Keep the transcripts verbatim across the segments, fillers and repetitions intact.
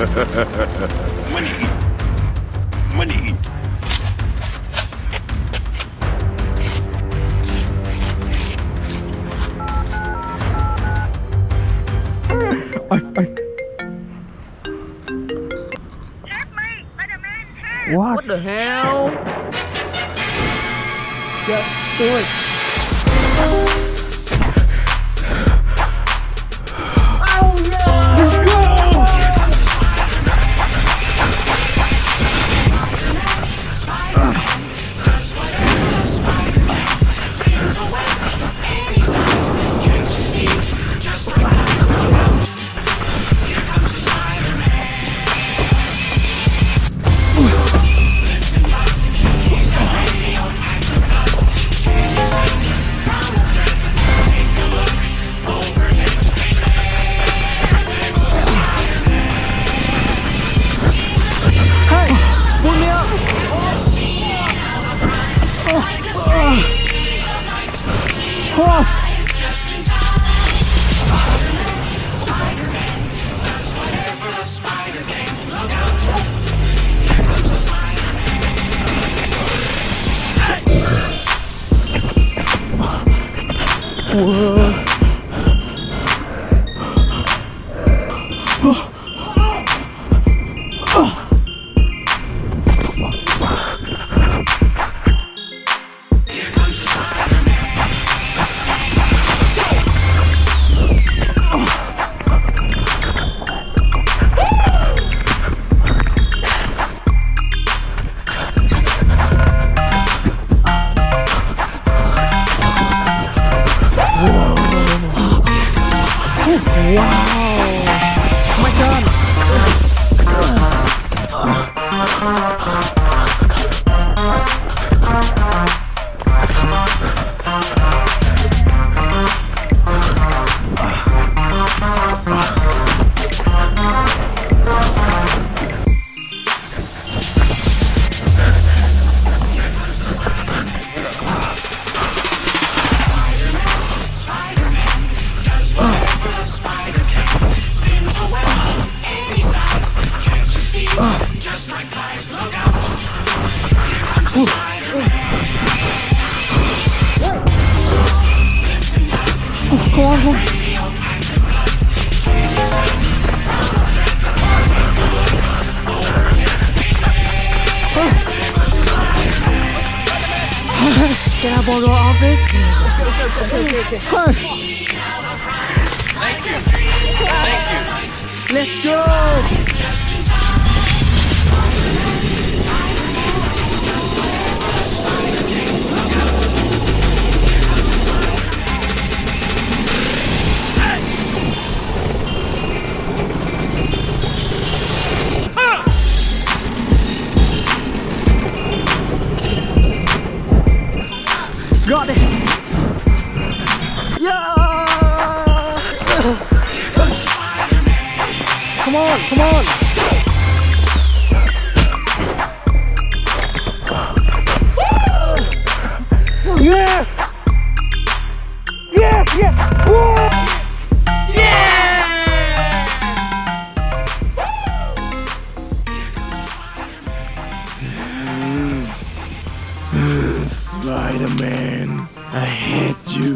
Money! Money! Help me! Spider-Man, help! What? What the hell? Get to it! Whoa. Can I borrow all this? Okay, okay, okay, okay, okay. Thank you. Thank you. Let's go. Got it! Yeah! Come on, come on! Spider-Man, I hate you.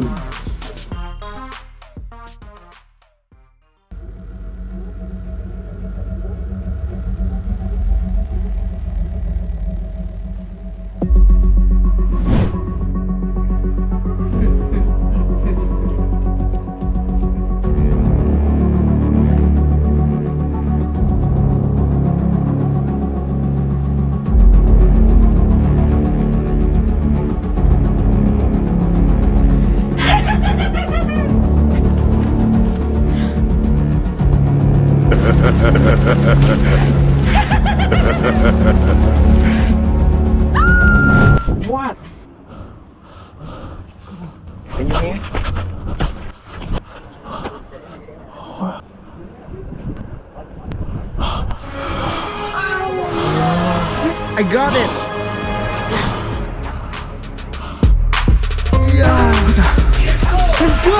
What? Can you hear? I got it! Yeah! Let's go!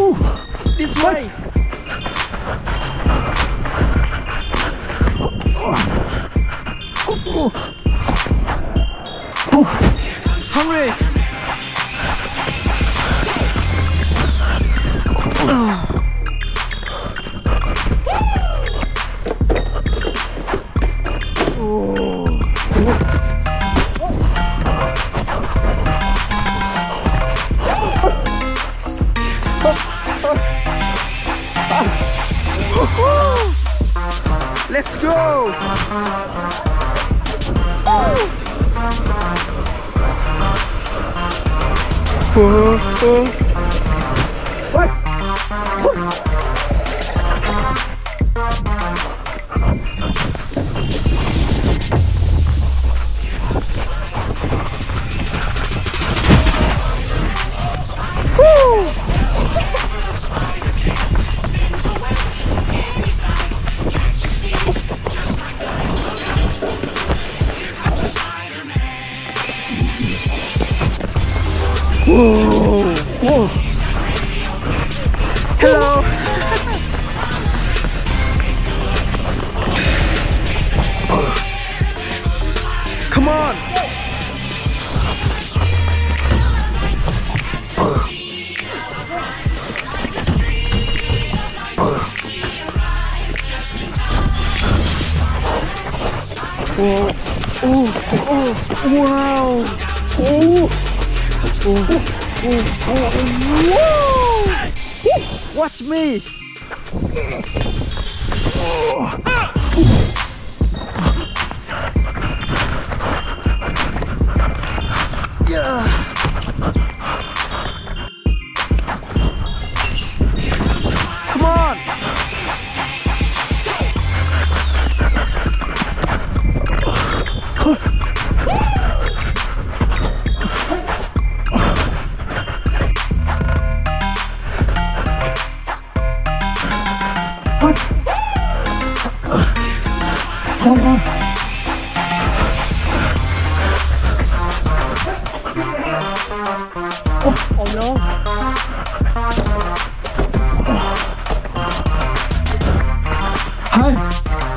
Ooh, this way. Ooh. Ooh. Hungry. Uh. Let's go! Whoa! Whoa! Hello! Come on! Whoa! Oh! Oh! Wow! Oh! Ooh, ooh, ooh, ooh. Ooh, watch me! Oh. Yeah. Come on! Come on. Oh, oh no. Hi.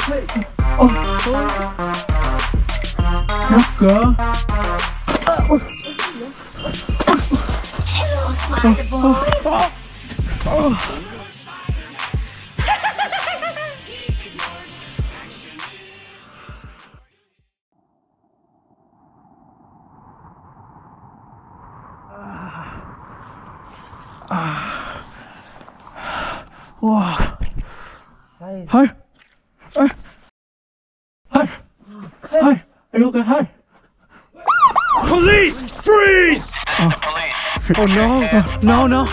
Hey. Oh. Hello, Spider Boy. Oh. Oh. Wow. Hi. Hi. Hi. Hi. Hi. Are you okay? Hi. Police! Freeze! Oh, oh no. No, no.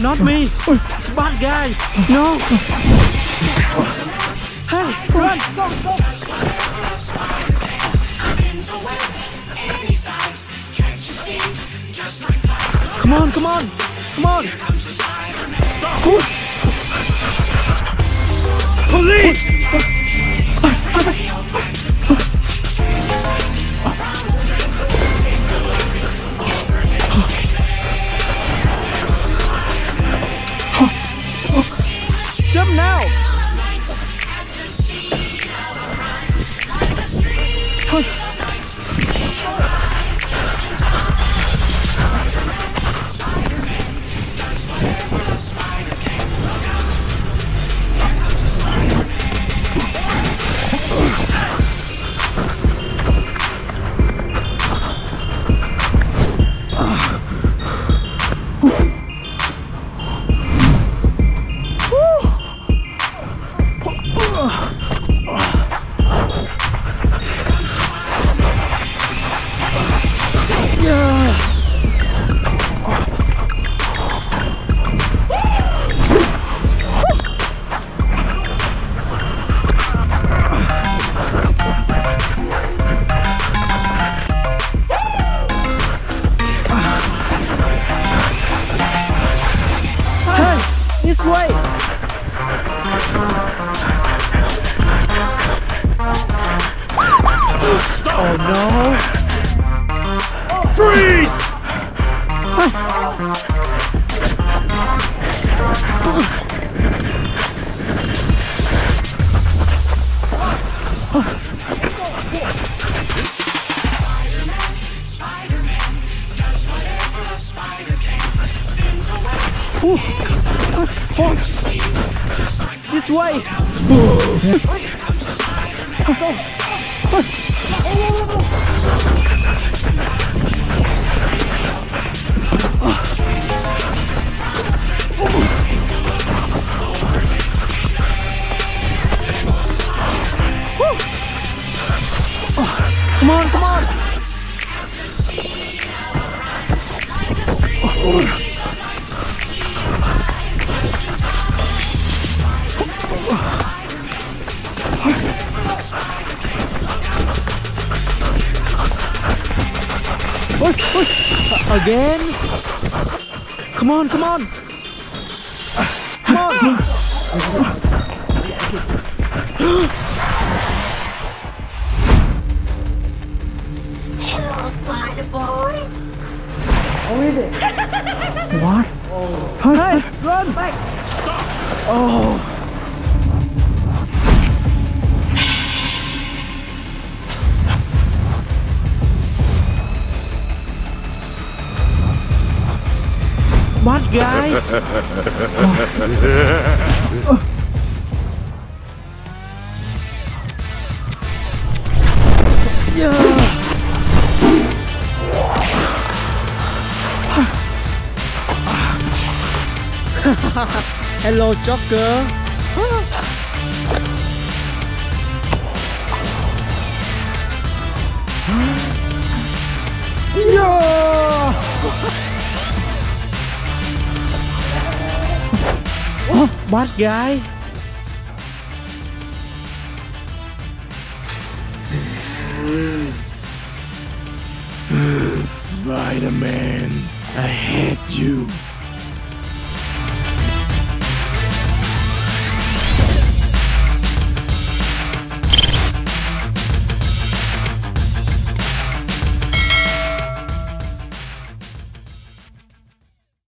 Not me. It's bad guys. No. Hey, run. Go, go. Come on, come on. Come on. Stop. Good. Police! Jump now! Oh no! Freeze! Oh, oh, oh. This way! Oh, oh, oh. Oh. Come on, come on! Again? Come on, come on! Come on! Hello, Spider Boy! How is it? What? Oh. Hey, run! Wait. Stop! Oh! What, guys? Oh. Oh. Yeah. Hello, Joker. Yeah. Oh, what, guy? Spider-Man, I hate you.